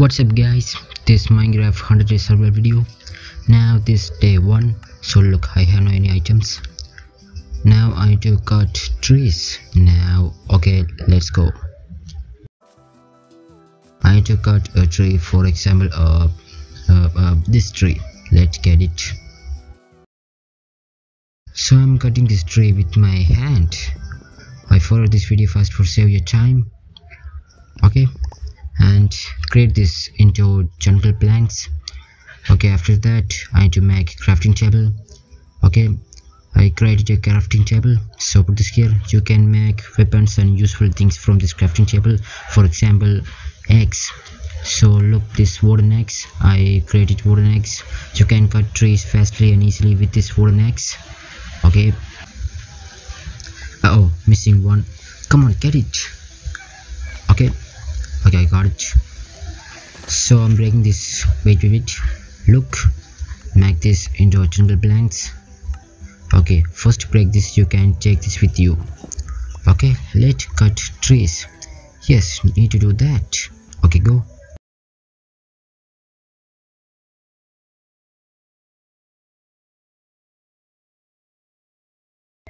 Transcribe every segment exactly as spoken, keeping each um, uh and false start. What's up guys, this Minecraft one hundred day survival video. Now this day one, so look, I have no any items. Now I need to cut trees. Now okay, let's go. I need to cut a tree, for example uh, uh, uh this tree. Let's get it. So I'm cutting this tree with my hand. I followed this video fast for save your time, okay, and create this into jungle planks. Okay, after that I need to make crafting table. Okay, I created a crafting table, so put this here. You can make weapons and useful things from this crafting table, for example axe. So look, this wooden axe, I created wooden axe. You can cut trees fastly and easily with this wooden axe. Okay, uh oh, missing one, come on, get it. Okay, okay, I got it. So I'm breaking this, wait with it. Look, make this into jungle planks. Okay, first break this, you can take this with you. Okay, let's cut trees. Yes, need to do that. Okay, go.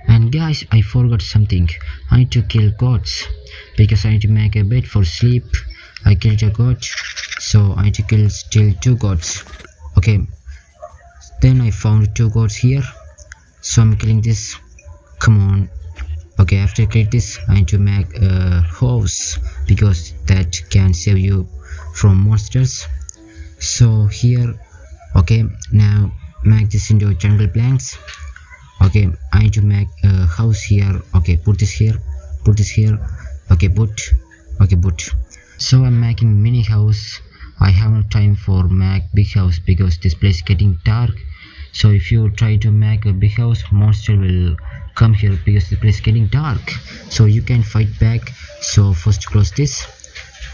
And guys, I forgot something. I need to kill goats, because I need to make a bed for sleep. I killed a goat, so I need to kill still two goats. Okay, then I found two goats here, so I'm killing this. Come on. Okay, after I create this, I need to make a house, because that can save you from monsters. So here, okay, now make this into jungle planks. Okay, I need to make a house here. Okay, put this here, put this here. Okay, put, okay, put. So I'm making mini house. I have no time for make big house because this place is getting dark. So if you try to make a big house, monster will come here because the place is getting dark. So you can fight back. So first close this.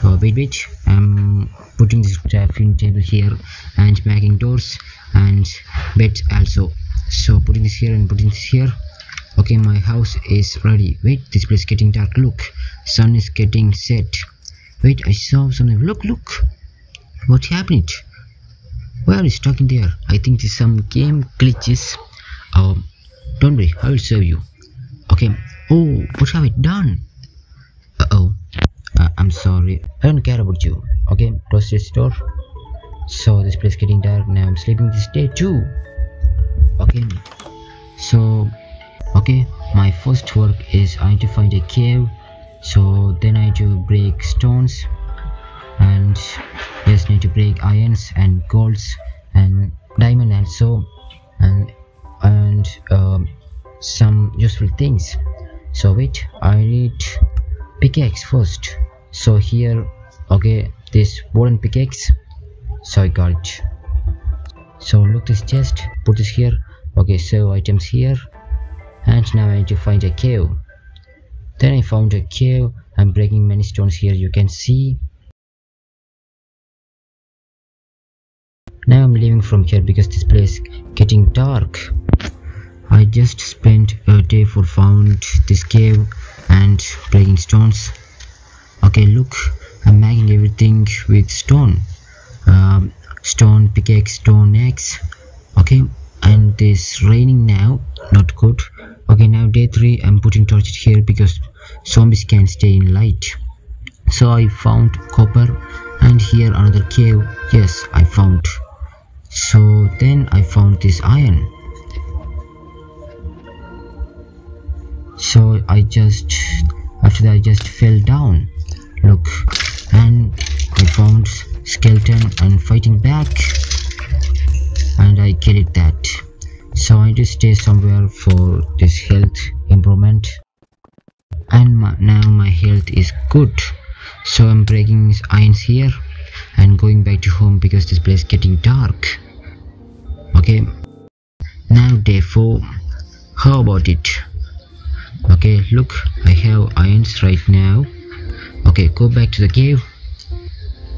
Uh, wait, wait. I'm putting this crafting table here and making doors and beds also. So putting this here and putting this here. Okay, my house is ready. Wait, this place is getting dark. Look, sun is getting set. Wait, I saw something. Look, look. What happened? Where is stuck in there? I think there's some game glitches. Um, don't worry, I will save you. Okay. Oh, what have I done? Uh oh. Uh, I'm sorry. I don't care about you. Okay, close this door. So this place is getting dark. Now I'm sleeping this day too. Okay, so okay, my first work is I need to find a cave. So then I need to break stones, and yes, need to break irons and golds and diamond and so and and um, some useful things. So wait, I need pickaxe first. So here, okay, this wooden pickaxe. So I got it. So look, this chest, put this here. Okay, save items here, and now I need to find a cave. Then I found a cave. I'm breaking many stones here, you can see. Now I'm leaving from here because this place getting dark. I just spent a day for found this cave and breaking stones. Okay, look, I'm making everything with stone. Um, stone pickaxe, stone axe. Okay, and this raining now, not good. Okay, now day three, I'm putting torches here because zombies can stay in light. So I found copper, and here another cave. Yes, I found. So then I found this iron, so I just after that I just fell down. Look, and I found skeleton and fighting back, and I killed that. So I just stay somewhere for this health improvement, and my, now my health is good. So I'm breaking these irons here and going back to home because this place is getting dark. Okay, now day four, how about it? Okay, look, I have irons right now. Okay, go back to the cave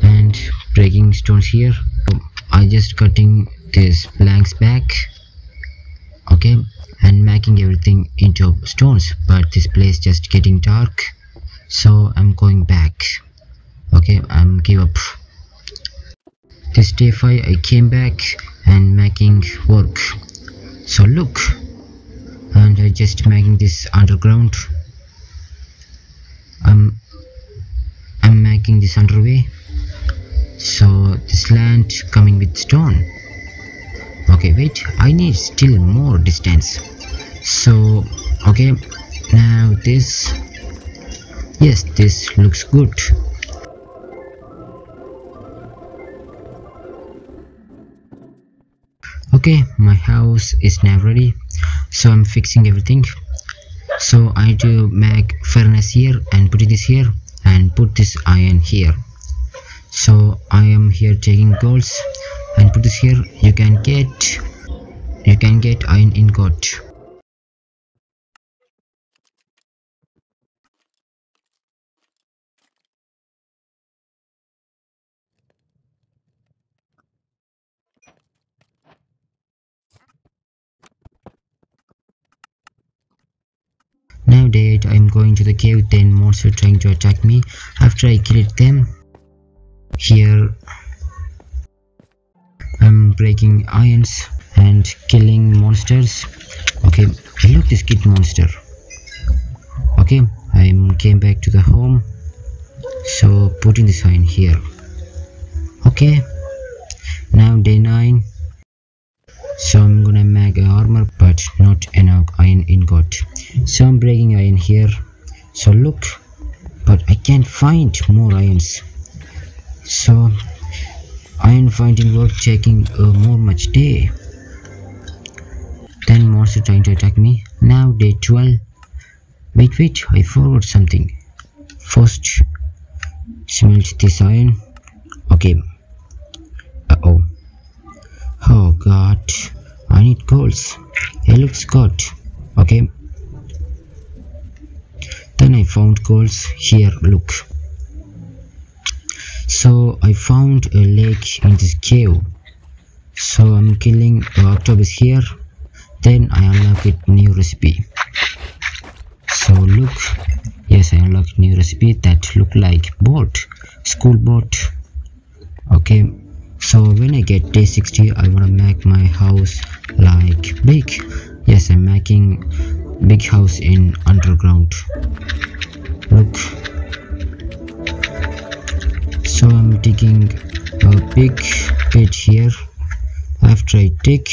and breaking stones here. I just cutting these planks back. Okay, and making everything into stones, but this place just getting dark. So I'm going back. Okay, I'm give up. this day five I came back and making work. So look, and I just making this underground. I'm I'm making this underway. So this land coming with stone. Okay, wait, I need still more distance. So okay, now this, yes, this looks good. Okay, my house is now ready, so I'm fixing everything. So I do make furnace here and put this here and put this iron here. So I am here taking golds and put this here. You can get you can get iron ingot. Nowadays I'm going to the cave, then monster trying to attack me after I killed them. Here I'm breaking irons and killing monsters. Okay, I look this kid monster. Okay, I came back to the home, so putting the sign here. Okay, now day nine. So I'm gonna make a armor, but not enough iron ingot. So I'm breaking iron here. So look, but I can't find more irons. So iron finding work taking uh, more much day. Then monster trying to attack me. Now day twelve. Wait, wait, I forgot something. First, smelt this iron. Okay. Uh oh. Oh god, I need golds. It looks good. Okay, then I found golds here. Look, so I found a lake in this cave. So I'm killing octopus here. Then I unlock it new recipe. So look, yes, I unlocked new recipe that look like boat, school boat. Okay. So when I get day sixty, I wanna make my house like big. Yes, I'm making big house in underground. Look, so I'm digging a big pit here. After I dig,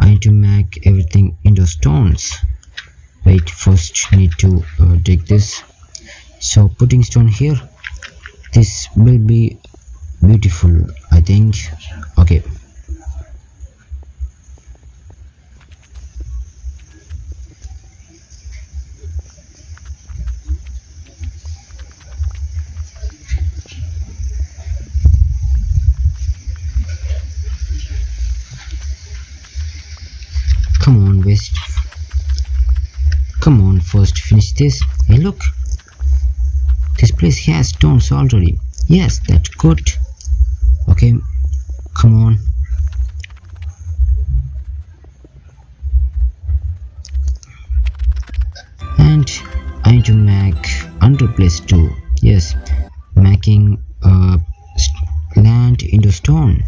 I need to make everything into stones. Wait, first need to uh, dig this. So putting stone here. This will be beautiful, I think. Okay, come on, west, come on, first finish this. Hey look, this place has stones already. Yes, that's good. Okay, come on. And I need to make under place too. Yes, making uh, land into stone.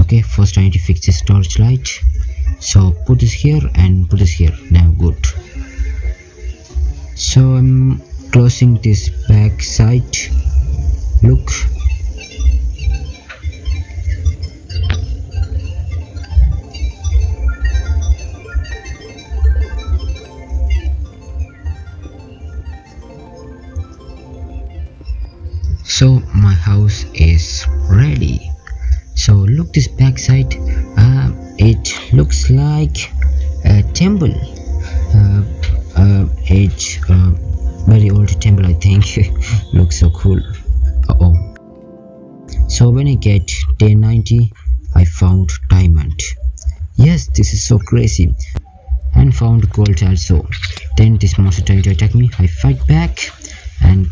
Okay, first I need to fix this torch light. So put this here and put this here. Now good. So I'm closing this back side. Look. So my house is ready. So look this backside. Uh, it looks like a temple. Uh, uh, it's uh, very old temple, I think. Looks so cool. Uh oh. So when I get day ninety, I found diamond. Yes, this is so crazy. And found gold also. Then this monster tried to attack me. I fight back and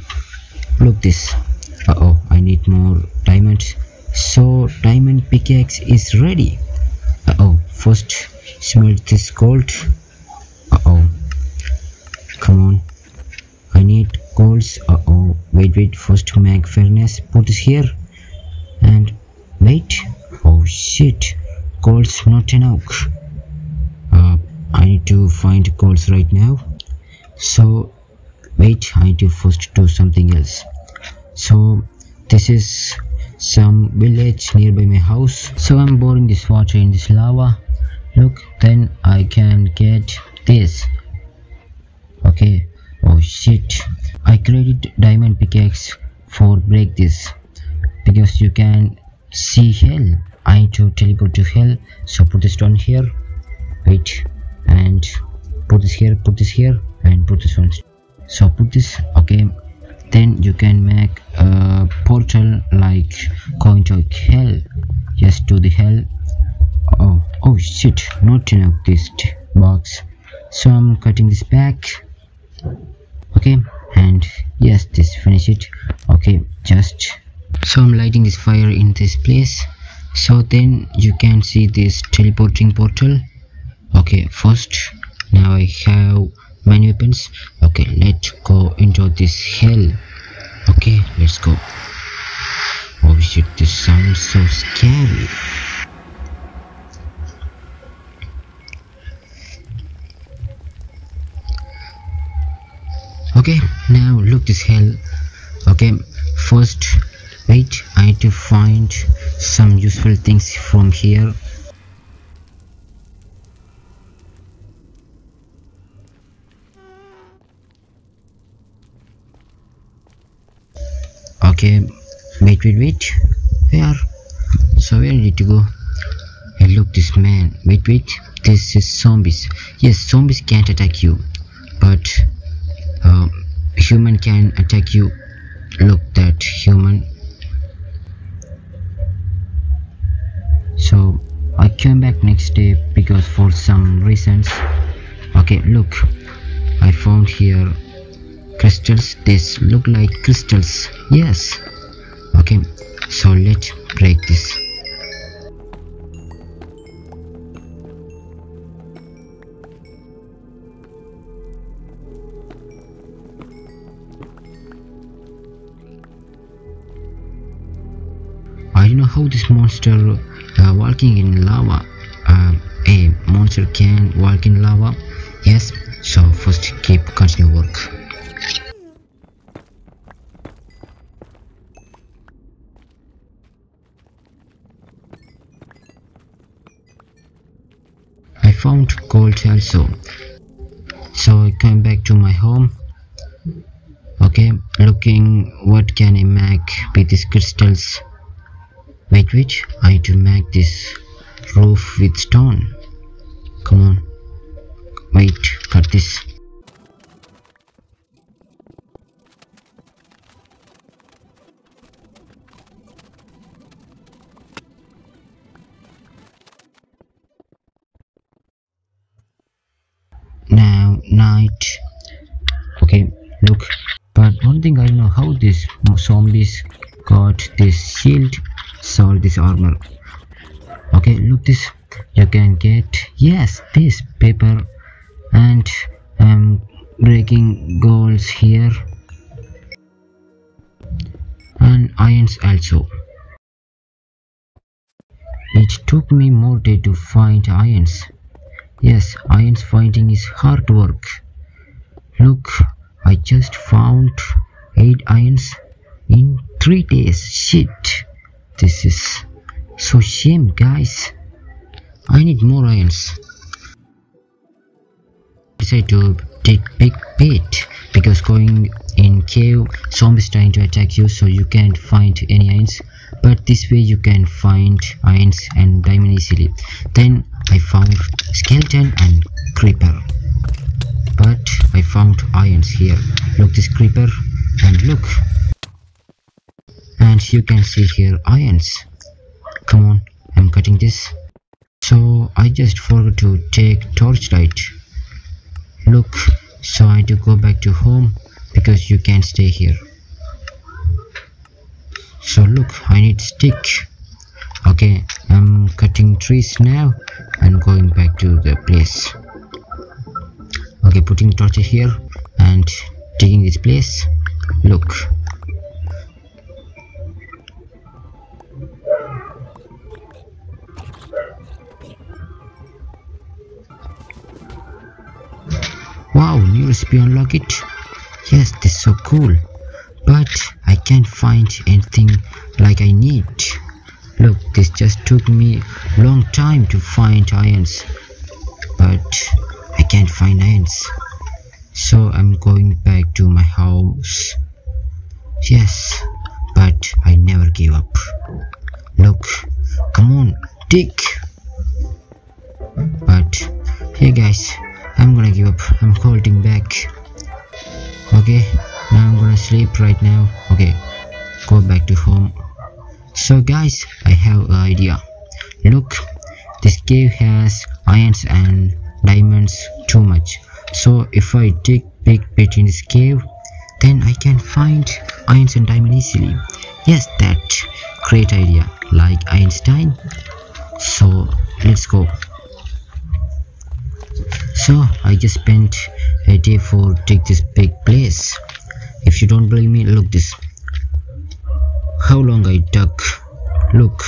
look this. Uh oh, I need more diamonds. So diamond pickaxe is ready. Uh oh, first smelt this gold. Uh oh, come on, I need golds. Uh oh, wait, wait, first make furnace, put this here and Wait, oh shit, coal's not enough. Uh, I need to find coals right now. So wait, I need to first do something else. So this is some village nearby my house. So I'm pouring this water in this lava. Look, then I can get this. Okay. Oh shit, I created diamond pickaxe for break this, because you can see hell. I need to teleport to hell. So put this down here. Wait, and put this here, put this here, and put this one. So put this. Okay, then you can make a portal like going to hell. Just do the hell. Oh, oh shit, not enough this box. So I'm cutting this back. Okay, and yes, this finish it. Okay, just so I'm lighting this fire in this place. So then you can see this teleporting portal. Okay, first now I have many weapons. Okay, let's go into this hell. Okay, let's go. Oh shit, this sounds so scary. Okay, now look this hell. Okay, first wait, I need to find some useful things from here. Okay, wait, wait, wait. Where? So where need to go? And look this man. Wait, wait. This is zombies. Yes, zombies can't attack you, but Uh, human can attack you. Look that human. So I came back next day because for some reasons. Okay, look, I found here crystals. This look like crystals. Yes. Okay, so let's break this. I don't know how this monster uh, walking in lava. Uh, a monster can walk in lava. Yes, so first keep continue work. I found gold also. So I came back to my home. Okay, looking what can I make with these crystals. Wait, wait, I need to make this roof with stone. Come on. Wait, cut this. Now, night. Okay, look. But one thing I don't know how these zombies got this shield. Solve this armor. Okay, look this. You can get, yes, this paper, and I'm breaking goals here and irons also. It took me more day to find irons. Yes, irons finding is hard work. Look, I just found eight irons in three days. Shit. This is so shame, guys. I need more irons. I decided to take big bait because going in cave, zombies trying to attack you, so you can't find any irons. But this way you can find irons and diamond easily. Then I found skeleton and creeper. But I found irons here. Look this creeper and look. And you can see here irons. Come on, I'm cutting this. So I just forgot to take torchlight. Look, so I do go back to home because you can't stay here. So look, I need stick. Okay, I'm cutting trees now and going back to the place. Okay, putting torch here and taking this place. Look. recipe unlock it. Yes, this is so cool, but I can't find anything like I need. Look, this just took me a long time to find irons, but I can't find irons, so I'm going back to my house. Yes, but I never give up. Look, come on, dig. But hey guys, I'm gonna give up. I'm holding back. Okay, now I'm gonna sleep right now. Okay, go back to home. So guys, I have an idea. Look, this cave has irons and diamonds too much. So if I dig big bit in this cave, then I can find irons and diamond easily. Yes, that great idea, like Einstein. So let's go. So I just spent a day for dig this big place. If you don't believe me, look this. How long I dug? Look.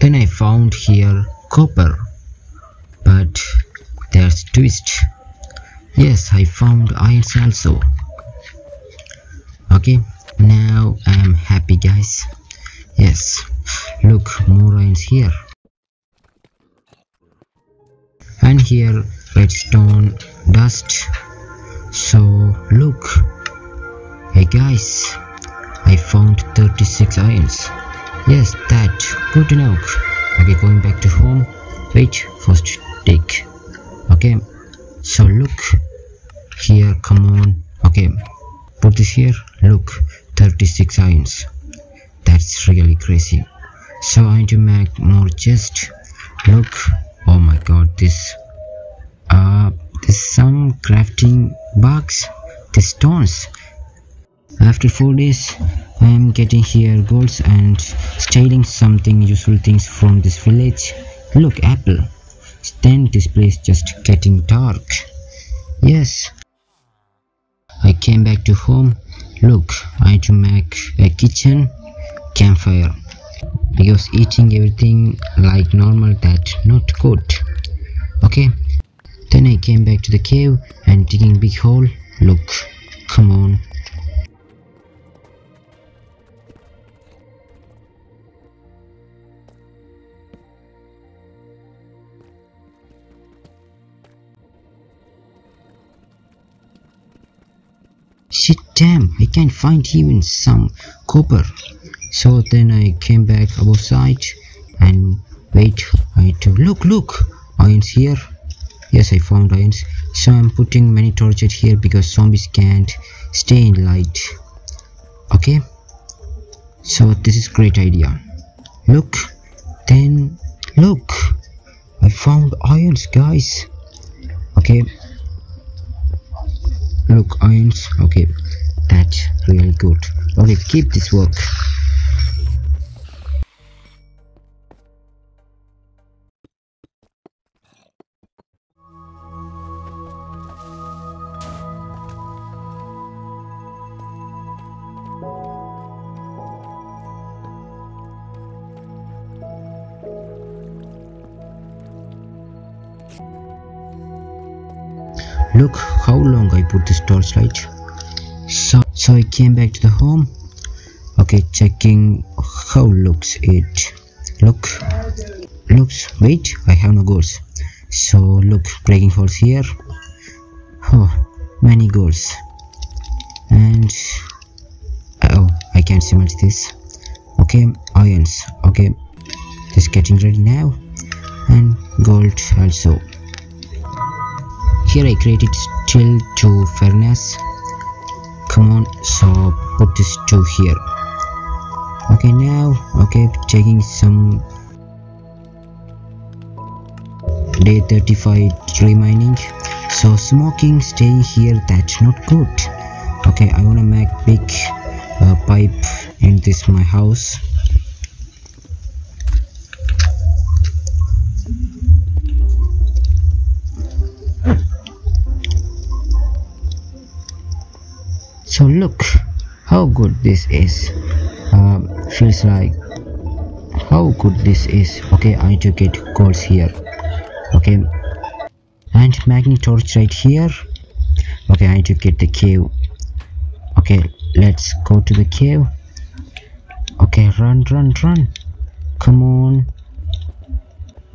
Then I found here copper, but there's twist. Yes, I found irons also. Okay, now I am happy, guys. Yes, look, more irons here. And here redstone dust. So look, hey guys, I found thirty-six irons. Yes, that good enough. Okay, going back to home. Wait, first dig. Okay, so look here, come on. Okay, put this here. Look, thirty-six irons. That's really crazy. So I need to make more chest. Look. Oh my god, this uh this some crafting box, the stones. After four days I am getting here golds and stealing something useful things from this village. Look, apple. Then this place just getting dark. Yes, I came back to home. Look, I had to make a kitchen campfire, because eating everything like normal, that not good. Okay, then I came back to the cave and digging big hole. Look, come on. Shit, damn, I can't find even some copper. So then I came back above side and wait, I need to look, look, irons here. Yes, I found irons. So I'm putting many torches here because zombies can't stay in light. Okay, so this is great idea. Look, then look, I found irons, guys. Okay, look, irons. Okay, that's really good. Okay, keep this work. Look how long I put this torchlight. So, so I came back to the home. Okay, checking how looks it. Look, looks. Wait, I have no goals. So look, breaking holes here. Oh, many goals. And oh, I can't cement this. Okay, irons. Okay, this getting ready now. And gold also. Here I created still two furnace. Come on, so put this two here. Okay, now, okay, checking some day thirty-five tree mining. So smoking staying here, that's not good. Okay, I wanna make big uh, pipe in this my house. So look how good this is. um, feels like how good this is. Okay, I need to get coals here. Okay, and magnetic torch right here. Okay, I need to get the cave. Okay, let's go to the cave. Okay, run, run, run. Come on.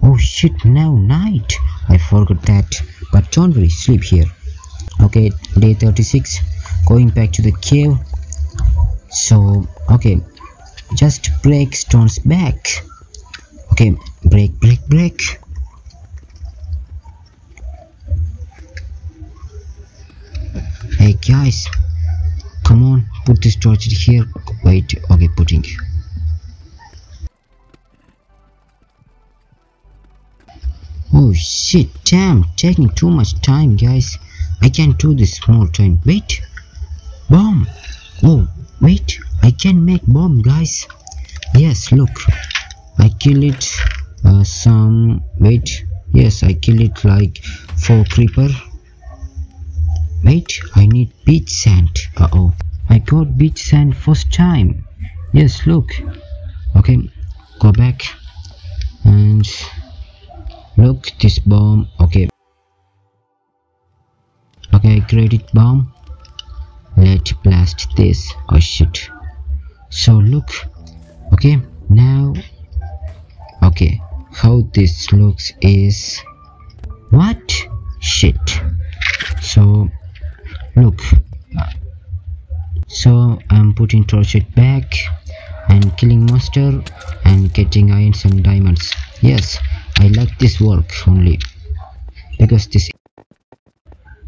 Oh shit, now night. I forgot that, but don't worry, sleep here. Okay, day thirty-six, going back to the cave. So okay, just break stones back. Okay, break, break, break. Hey guys, come on, put this torch here. Wait, okay, putting. Oh shit, damn, taking too much time, guys. I can't do this more time. Wait, bomb. Oh wait, I can make bomb, guys. Yes, look, I kill it. Uh, some wait. Yes, I kill it like four creeper. Wait, I need beach sand. Uh oh, I got beach sand first time. Yes, look. Okay, go back and look this bomb. Okay. Okay, I created bomb. Let's blast this. Oh shit. So look. Okay, now. Okay, how this looks is what shit. So look. So I'm putting torch back and killing monster and getting iron, some diamonds. Yes, I like this work only because this.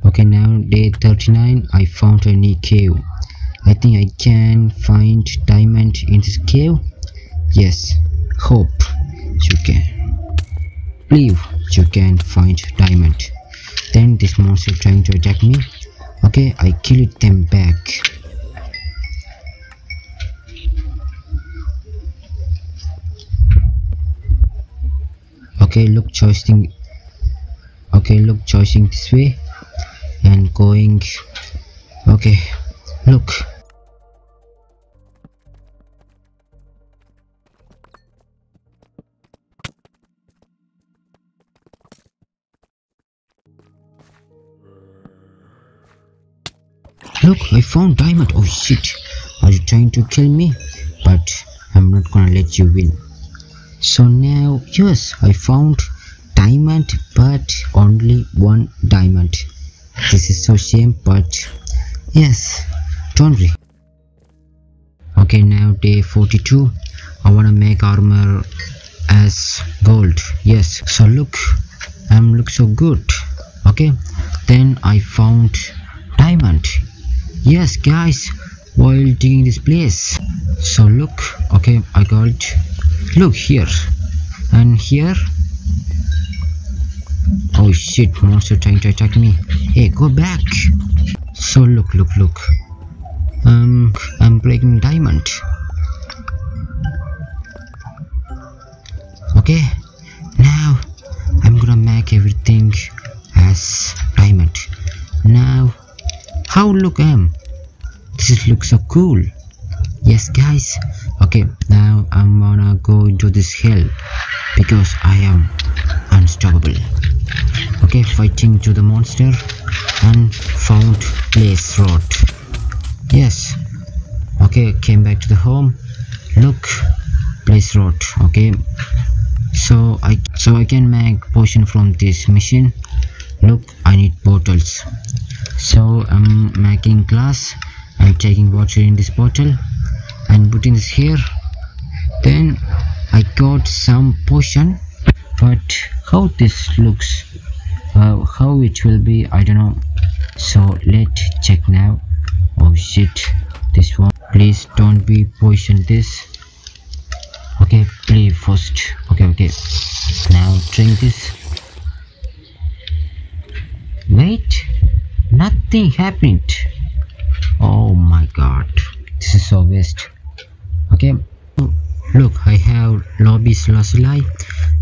Okay, now day thirty-nine, I found a new cave. I think I can find diamond in this cave. Yes, hope you can, believe you can find diamond. Then this monster trying to attack me. Okay, I killed them back. Okay, look, choosing. Okay, look, choosing this way and going. Okay, look. Look, I found diamond. Oh shit, are you trying to kill me? But I'm not gonna let you win. So now, yes, I found diamond, but only one diamond. This is so shame, but yes, don't worry. Okay, now day forty-two, I wanna make armor as gold. Yes, so look, I'm look so good. Okay, then I found diamond. Yes guys, while digging this place. So look, okay, I got, look here and here. Oh shit, monster trying to attack me. Hey, go back. So look, look, look, um I'm breaking diamond. Okay, now I'm gonna make everything as diamond now. How look am this looks so cool. Yes guys. Okay, now I'm gonna go into this hill because I am unstoppable. Okay, fighting to the monster and found place road. Yes. Okay, came back to the home. Look, place road. Okay, so I so I can make potion from this machine. Look, I need bottles. So I'm making glass. I'm taking water in this bottle and putting this here. Then I got some potion, but how this looks, uh, how it will be, I don't know. So let's check now. Oh shit, this one, please don't be poison this. Okay, play first. Okay, okay, now drink this. Wait, nothing happened. Oh my god, this is so waste. Okay, look, I have lobby's lazuli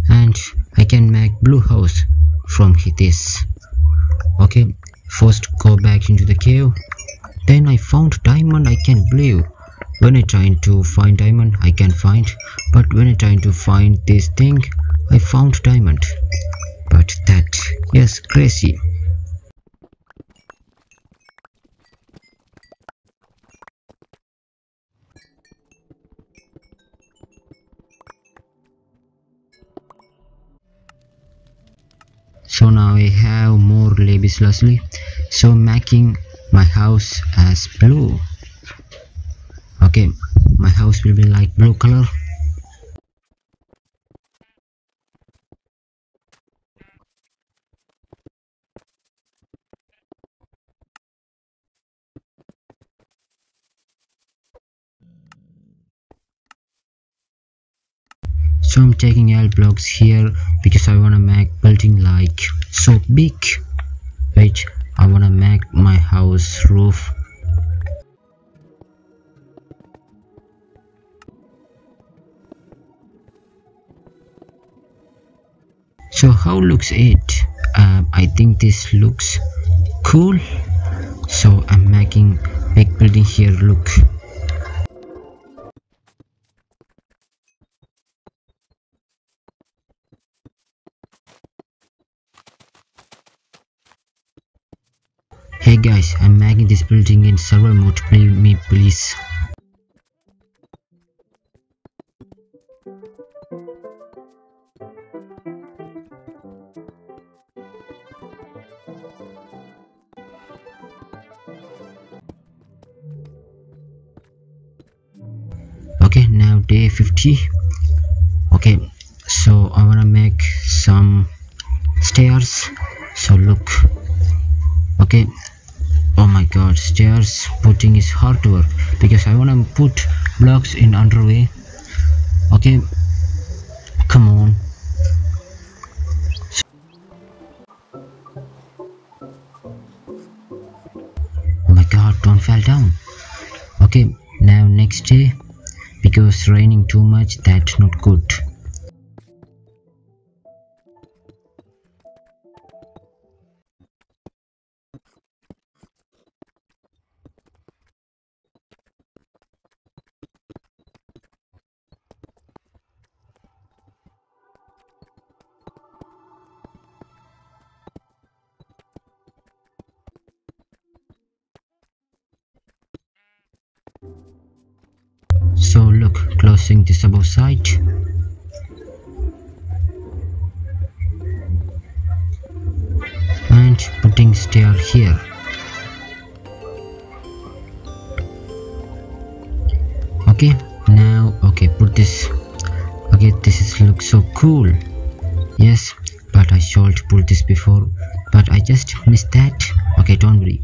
and I can make blue house from this. Okay, first go back into the cave. Then I found diamond, I can't believe. when I trying to find diamond, I can find, but when I trying to find this thing, I found diamond. But that, yes, crazy. So now I have more lapis lazuli, so making my house as blue. Okay, my house will be like blue color. So I'm taking L blocks here because I wanna make building like so big. Wait, I wanna make my house roof. So how looks it? Uh, I think this looks cool. So I'm making big building here. Look. Hey guys, I'm making this building in server mode, play me please. Okay, now day fifty. Okay, so I wanna make some stairs. So look. Okay. Oh my god, stairs putting is hard to work because I wanna put blocks in underway. Okay, come on. Oh my god, don't fall down. Okay, now next day, because raining too much, that's not good. So look, closing this above side. And putting stair here. Okay, now, okay, put this. Okay, this is look so cool. Yes, but I should put this before. But I just missed that. Okay, don't worry.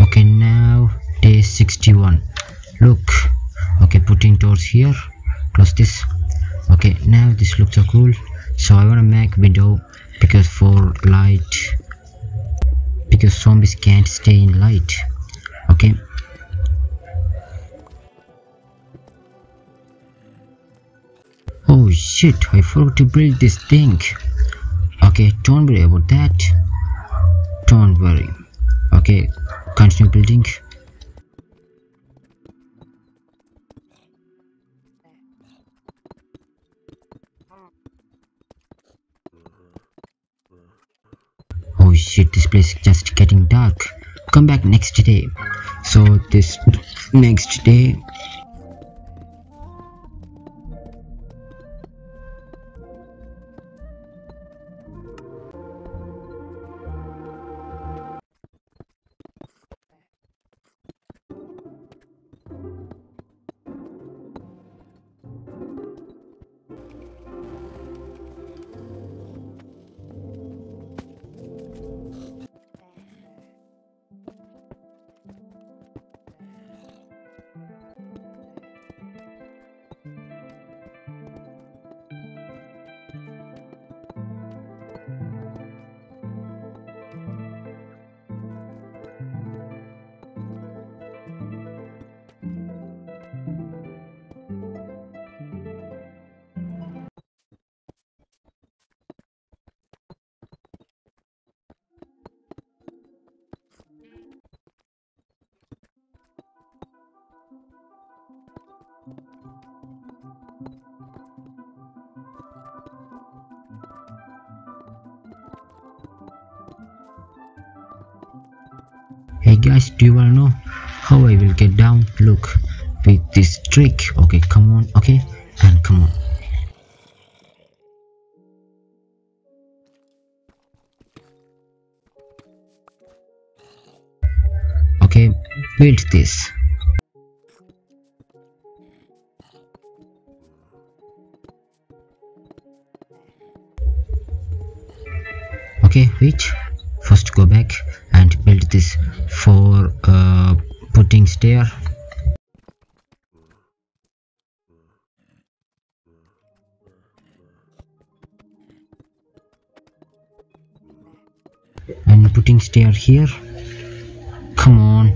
Okay, now day sixty-one. Look, okay, putting doors here. Close this. Okay, now this looks so cool. So I wanna make window because for light, because zombies can't stay in light. Okay. Oh shit, I forgot to build this thing. Okay, don't worry about that. Don't worry. Okay, continue building. Shit, this place is just getting dark. Come back next day. So this next day, Hey guys, do you wanna know how I will get down? Look, with this trick. Okay, come on. Okay, and come on. Okay, build this. Okay, which first go back and build this for uh, putting stair. And putting stair here. Come on.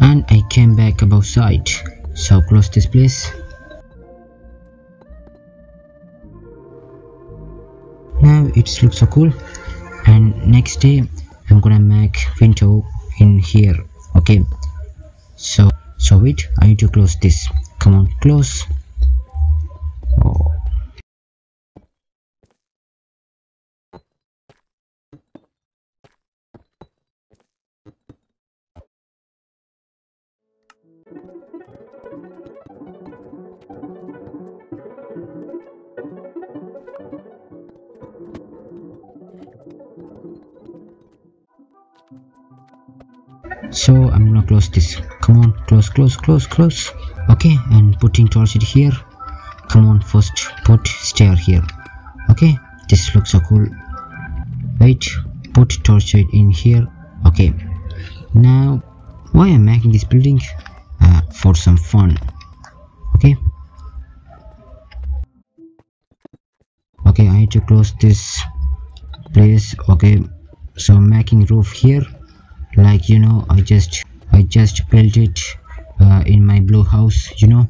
And I came back above side. So close this place. Now it looks so cool. And next day I'm gonna make window in here. Okay. So so wait, I need to close this. Come on, close. Oh. So I'm gonna close this. Come on, close, close, close, close. Okay, and putting torch it here. Come on, first put stair here. Okay, this looks so cool. Wait, put torch it in here. Okay, now why I'm making this building? Uh, for some fun. Okay. Okay, I need to close this place. Okay, so I'm making roof here. Like, you know, I just I just built it uh, in my blue house, you know.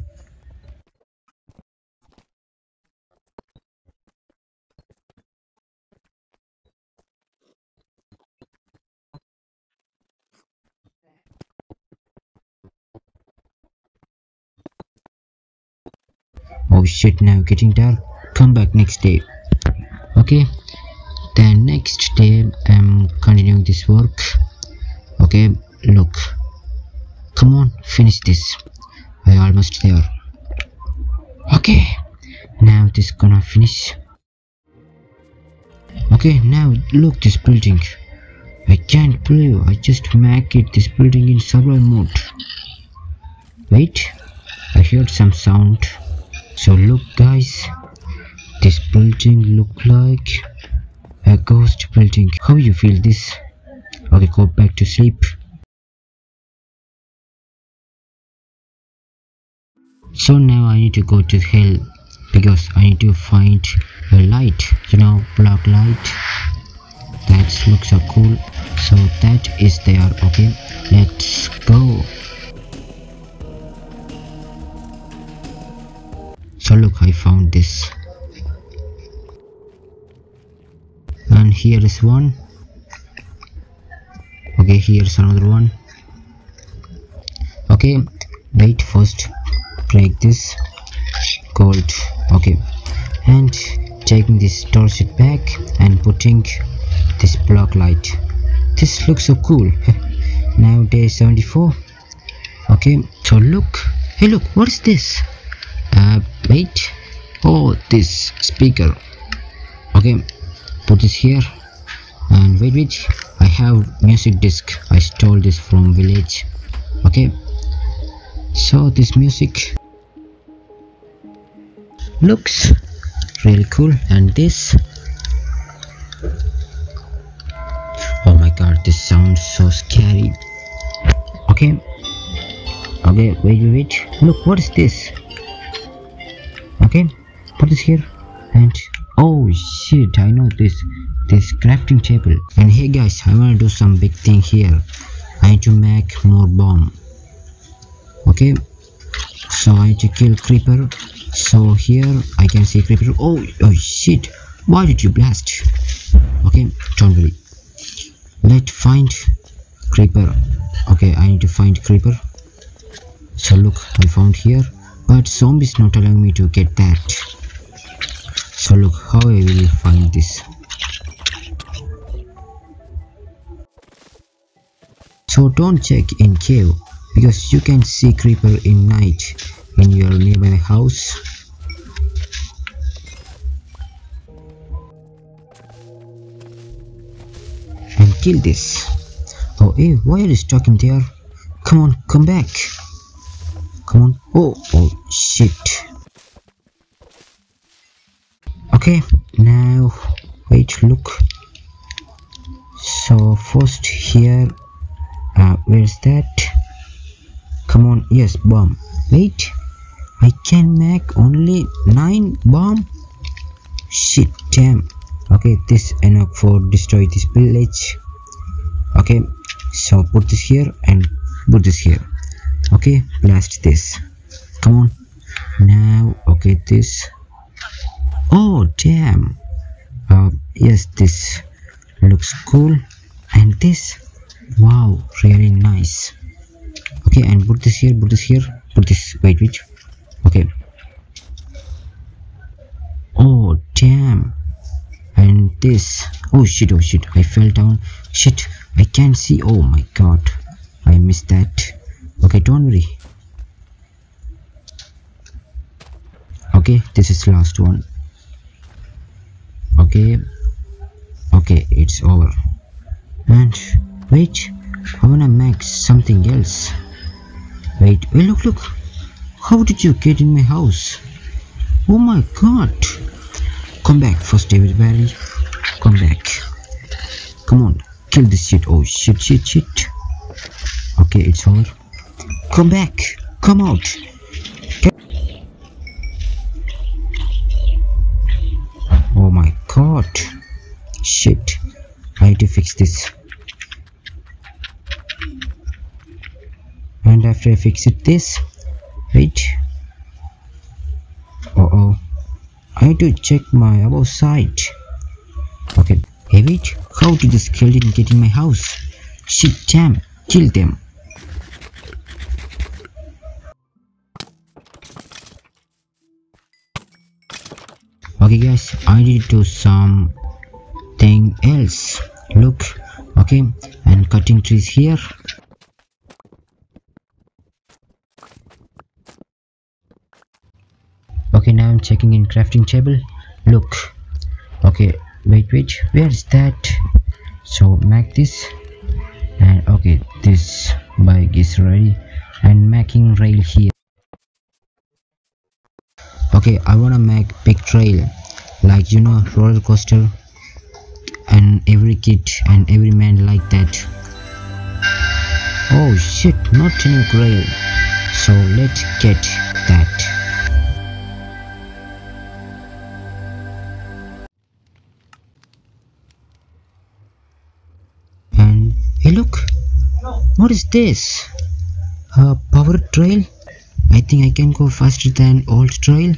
Oh shit, now getting dark. Come back next day. Okay, then next day I'm continuing this work. Okay, look, come on, finish this. I almost there. Okay, now this gonna finish. Okay, now look this building. I can't believe I just make it this building in survival mode. Wait, I heard some sound. So look guys, this building look like a ghost building. How you feel this? Okay, go back to sleep. So now I need to go to hell because I need to find a light, you know, black light. That looks so cool. So that is there. Okay, let's go. So look, I found this. And here is one. Okay, here's another one. Okay, wait, first break this gold. Okay, and taking this torch back and putting this block light. This looks so cool. Now day seventy-four. Okay, so look, hey look, what is this? Uh, wait, oh, this speaker. Okay, put this here. And wait, wait, I have music disc. I stole this from village. Okay, so this music looks really cool. And this, oh my god, this sounds so scary. Okay, okay, wait, wait, wait, look, what is this? Okay, put this here. And oh shit, I know this this crafting table. And hey guys, I want to do some big thing here. I need to make more bomb. Okay, so I need to kill creeper. So here I can see creeper. Oh, oh shit, why did you blast? Okay, don't worry, let's find creeper. Okay, I need to find creeper. So look, I found here. but zombies not allowing me to get that. So look how I will find this. So don't check in cave, because you can see creeper in night when you are nearby my house. And kill this. Oh hey, why are you stuck in there? Come on, come back. Come on. Oh, oh shit. Okay, now wait, look. So first here, uh, where's that? Come on, yes, bomb. Wait, I can make only nine bomb. Shit, damn. Okay, this enough for destroy this village. Okay, so put this here and put this here. Okay, blast this. Come on now. Okay, this. Oh damn. Uh, yes, this looks cool. And this, wow, really nice. Okay, and put this here, put this here, put this. Wait, which? Okay. Oh damn. And this. Oh shit, oh shit, I fell down. Shit, I can't see. Oh my god, I missed that. Okay, don't worry. Okay, this is the last one. Okay, okay, it's over. And wait, I wanna make something else. Wait, wait, look, look. How did you get in my house? Oh my god. Come back first, David Barry. Come back. Come on, kill this shit. Oh shit, shit, shit. Okay, it's over. Come back! Come out! Oh my god! Shit! I need to fix this. And after I fix it, this, wait. Uh oh! I need to check my above side. Okay. Hey, wait! How did the skeleton get in my house? Shit! Damn! Kill them! Okay guys, I need to do something else. Look, okay, and cutting trees here. Okay, now I'm checking in crafting table. Look, okay, wait, wait, where is that? So make this, and okay, this bike is ready, and making rail here. Okay, I wanna make big trail, like you know, roller coaster, and every kid and every man like that. Oh shit, not a new rail. So let's get that. And hey, look, what is this? A power trail? I think I can go faster than old trail.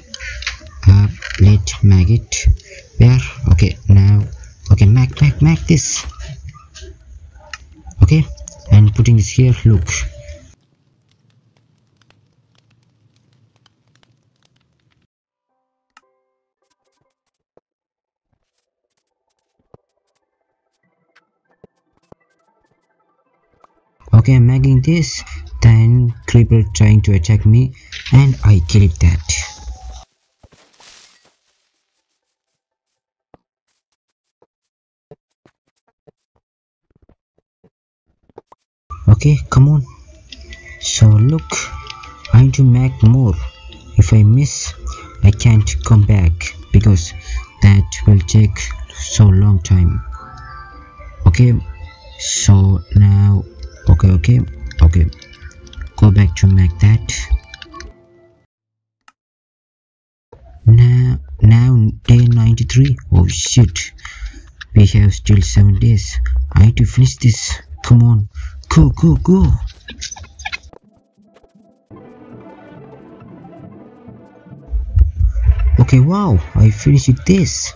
Uh, let's make it. Where? Okay, now. Okay, make, make, make this. Okay, and putting this here. Look. Okay, I'm making this. Then creeper trying to attack me, and I killed that. Okay, come on. So look, I need to make more. If I miss, I can't come back because that will take so long time. Okay, so now, okay, okay, okay. Go back to make that. Now, now day ninety-three. Oh shit, we have still seven days. I need to finish this. Come on, go, go, go. Okay, wow, I finished this.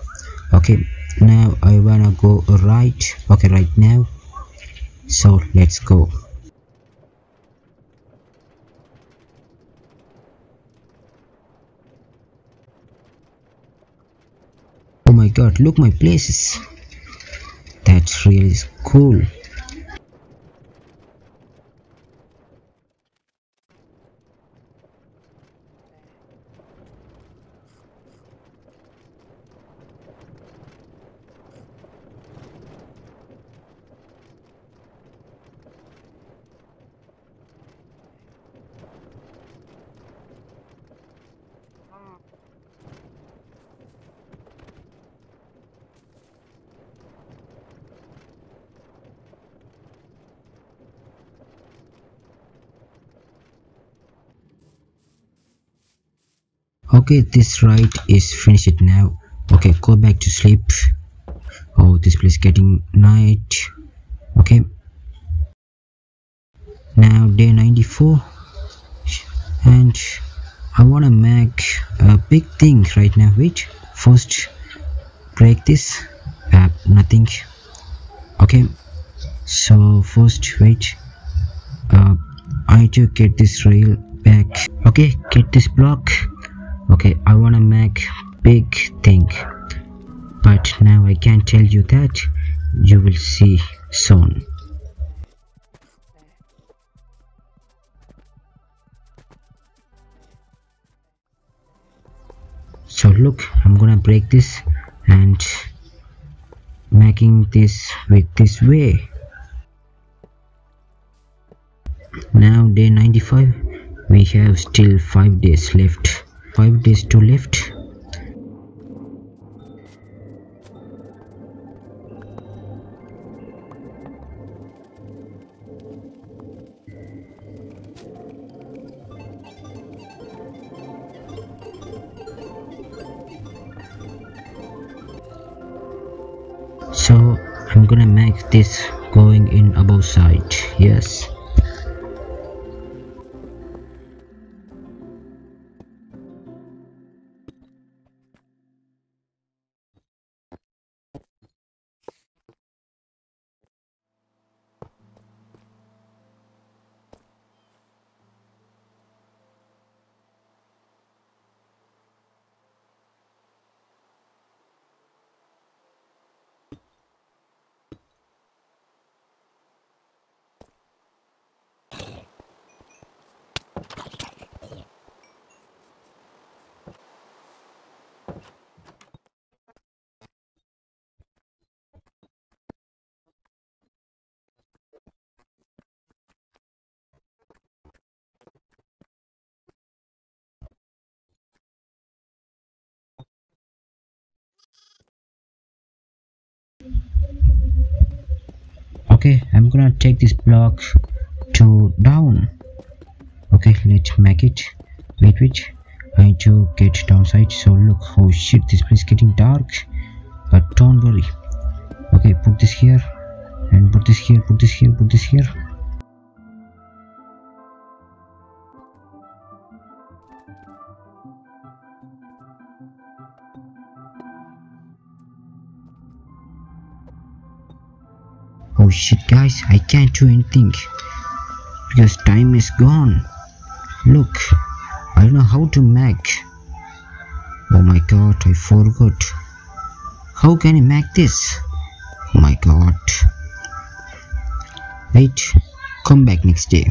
Okay, now I wanna go right. Okay, right now. So let's go. god, look my places. That's really cool. Okay, this ride is finished it now. Okay, go back to sleep. Oh, this place getting night. Okay, now day ninety-four, and I wanna make a big thing right now. Wait, first break this. Uh, nothing. Okay, so first wait. Uh, I need to get this rail back. Okay, get this block. Okay, I wanna make big thing, but now I can't tell you that. You will see soon. So look, I'm gonna break this and making this with this way. Now day ninety-five, we have still five days left. Five days to left. So I'm gonna make this going in above side. Yes. Okay, I'm gonna take this block to down. Okay, let's make it. Wait, wait. I need to get downside. So look, oh shit, this place getting dark. But don't worry. Okay, put this here and put this here, put this here, put this here. Oh shit guys, I can't do anything because time is gone. Look, I don't know how to make. Oh my god, I forgot. How can I make this? Oh my god. Wait, come back next day.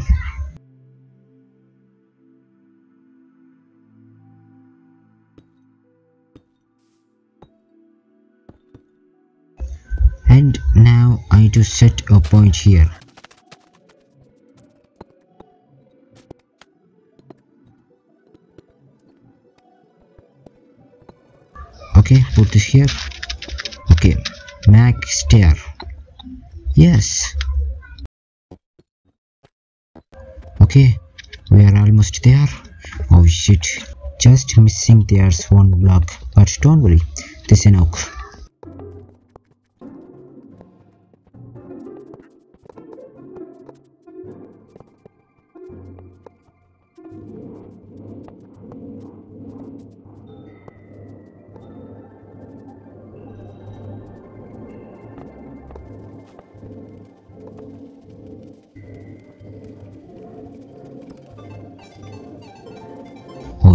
And now I need to set a point here. Okay, put this here. Okay, make stair. Yes. Okay, we are almost there. Oh shit, just missing there's one block, but don't worry, this is enough.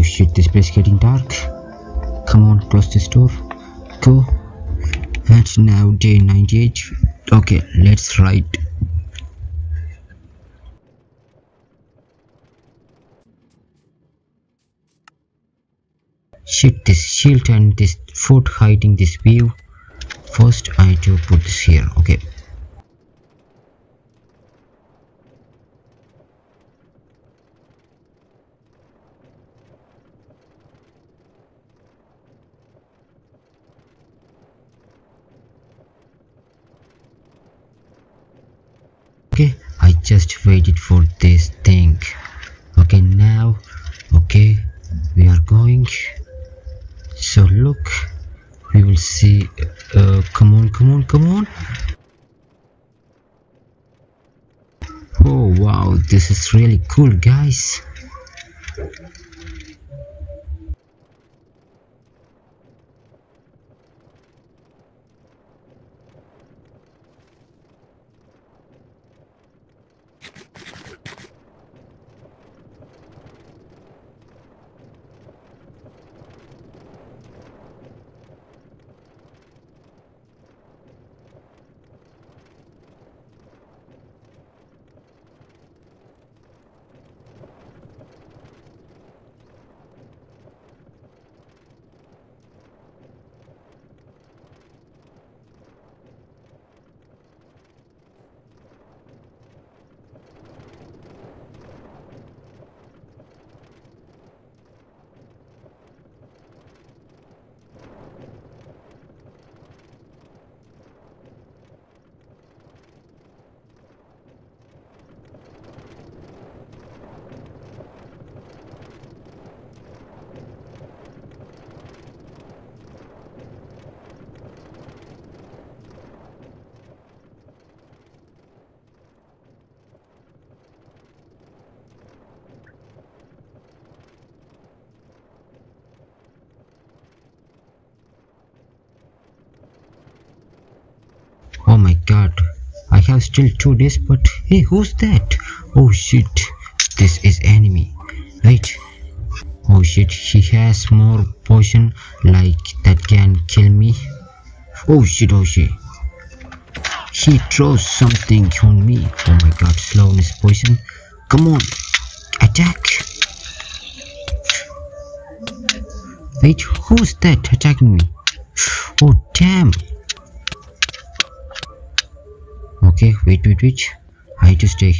Shit, this place getting dark. Come on, close this door. Go, It's now day ninety-eight. Okay, let's write. Shift this shield and this foot hiding this view. First I have to put this here. Okay, okay I just waited for this thing. Okay, now okay we are going. So look, we will see. Uh, come on, come on, come on. Oh wow, this is really cool, guys. Oh my god, I have still two days, but hey, who's that? Oh shit, this is enemy, right? Oh shit, she has more potion like that can kill me. Oh shit, oh shit. She throws something on me. Oh my god, slowness poison. Come on, attack. Wait, who's that attacking me? Oh damn. Okay, wait, wait, wait. I have to stay.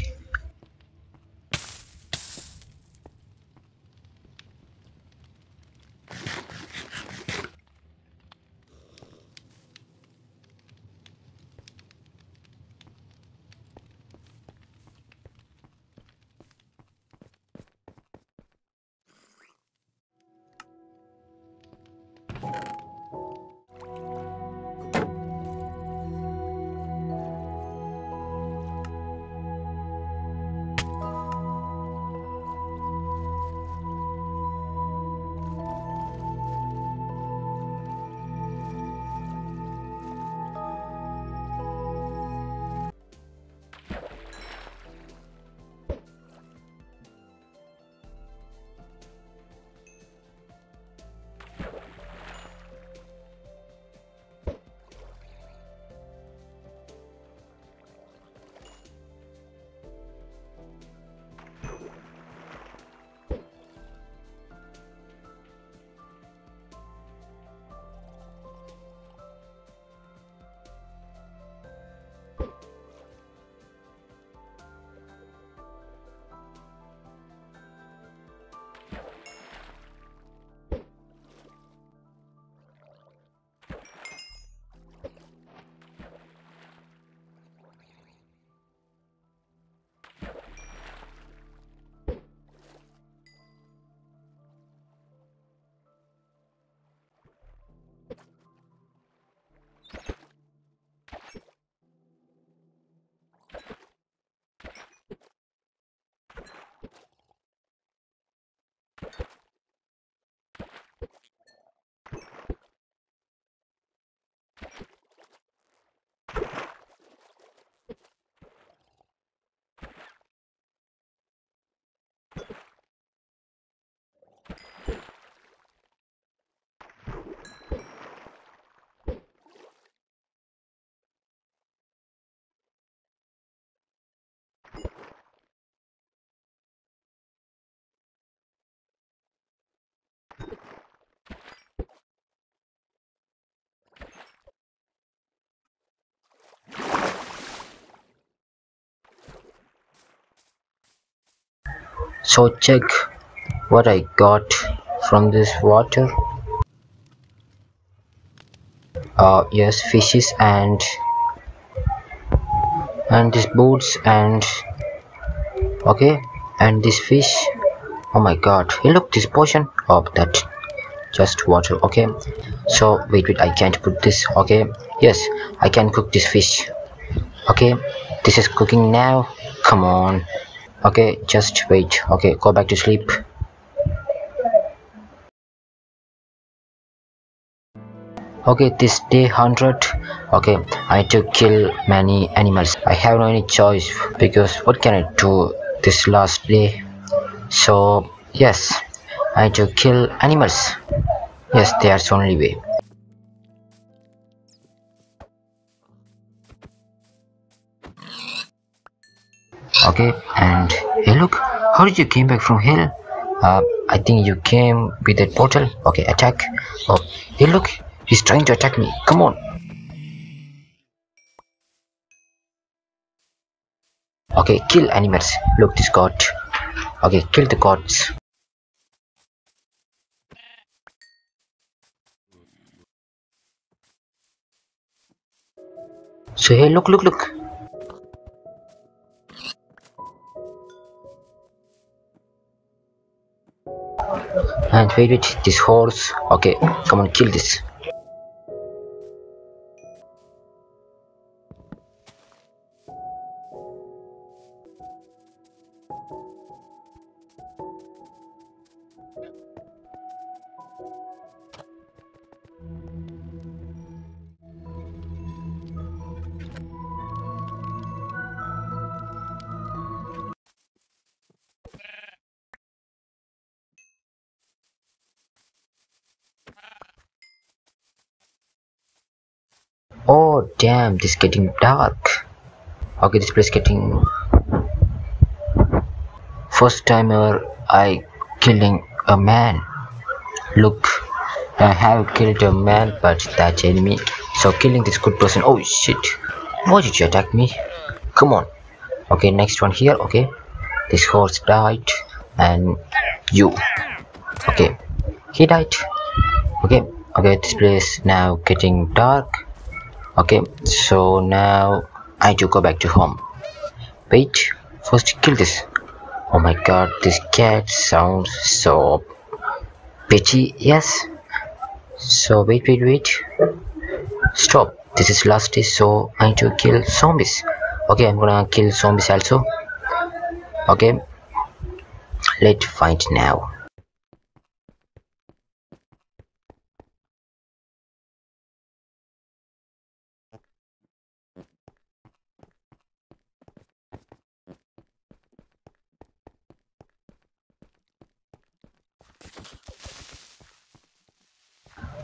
So check what I got from this water. Uh, yes, fishes and and these boats and okay, and this fish. Oh my god, hey look, this potion. Oh, that just water. Okay, so wait, wait, I can't put this. Okay, yes, I can cook this fish. Okay, this is cooking now. Come on. Okay, just wait. Okay, go back to sleep. Okay, this day one hundred. Okay, I need to kill many animals. I have no any choice because what can I do this last day? So yes, I need to kill animals. Yes, there's the only way. Okay, and hey look, how did you came back from hell? Uh, I think you came with that portal. Okay, attack. Oh, hey look, he's trying to attack me. Come on. Okay, kill animals. Look, this god. Okay, kill the gods. So hey, look, look, look. And wait, wait, this horse. Okay, come on, kill this. Oh damn, this is getting dark. Okay, this place is getting... First time ever I killing a man. Look, I have killed a man, but that's enemy. So killing this good person. Oh shit, why did you attack me? Come on. Okay, next one here. Okay, this horse died. And you. Okay, he died. Okay, okay, this place now getting dark. Okay, so now I need to go back to home. Wait, first kill this. Oh my god, this cat sounds so bitchy. Yes. So wait, wait, wait. Stop. This is last day, so I need to kill zombies. Okay, I'm gonna kill zombies also. Okay. Let's fight now.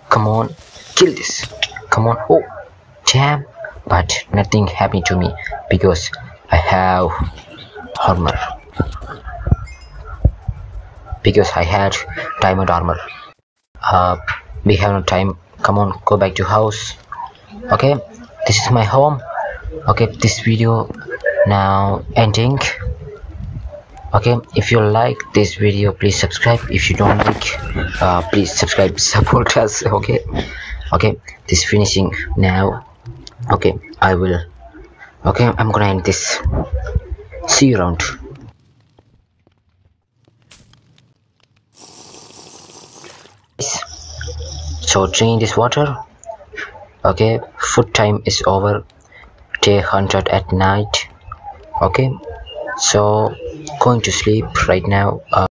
Come on, kill this. Come on. Oh damn, but nothing happened to me because I have armor, because I had diamond armor. Uh, we have no time. Come on, go back to house. Okay, this is my home. Okay, this video now ending. Okay, if you like this video, please subscribe. If you don't like, uh, please subscribe, support us. Okay, okay, this finishing now. Okay, I will. Okay, I'm gonna end this. See you around. So drink this water. Okay, food time is over. Day one hundred at night. Okay, so going to sleep right now. Uh